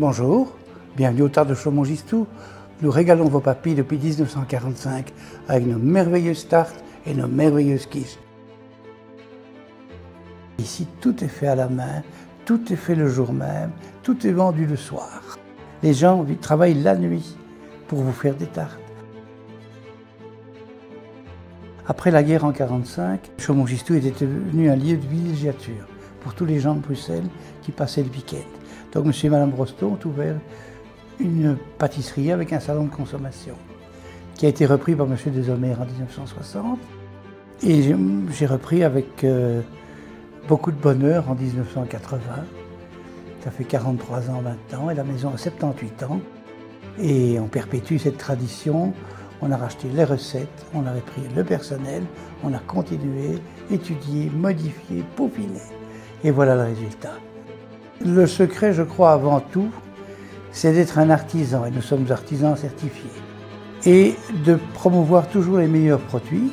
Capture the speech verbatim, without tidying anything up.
Bonjour, bienvenue aux Tartes de Chaumont-Gistoux. Nous régalons vos papilles depuis mille neuf cent quarante-cinq avec nos merveilleuses tartes et nos merveilleuses quiches. Ici, tout est fait à la main, tout est fait le jour même, tout est vendu le soir. Les gens travaillent la nuit pour vous faire des tartes. Après la guerre en mille neuf cent quarante-cinq, Chaumont-Gistoux était devenu un lieu de villégiature pour tous les gens de Bruxelles qui passaient le week-end. Donc monsieur et madame Brostot ont ouvert une pâtisserie avec un salon de consommation qui a été repris par monsieur Desomers en mille neuf cent soixante. Et j'ai repris avec euh, beaucoup de bonheur en mille neuf cent quatre-vingts. Ça fait quarante-trois ans maintenant et la maison a soixante-dix-huit ans. Et on perpétue cette tradition. On a racheté les recettes, on a repris le personnel, on a continué, étudié, modifié, peaufiné. Et voilà le résultat. Le secret, je crois, avant tout, c'est d'être un artisan, et nous sommes artisans certifiés, et de promouvoir toujours les meilleurs produits.